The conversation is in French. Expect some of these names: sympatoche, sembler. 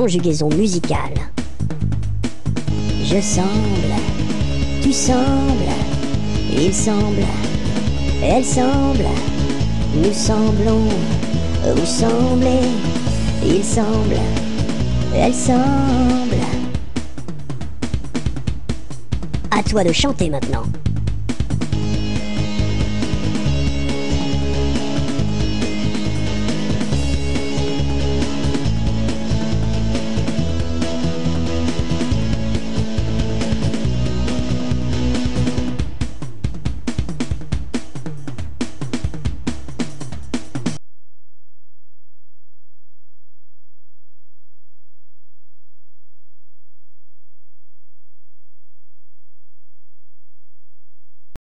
conjugaison musicale. Je semble, tu sembles, il semble, elle semble, nous semblons, vous semblez, il semble, elle semble. À toi de chanter maintenant.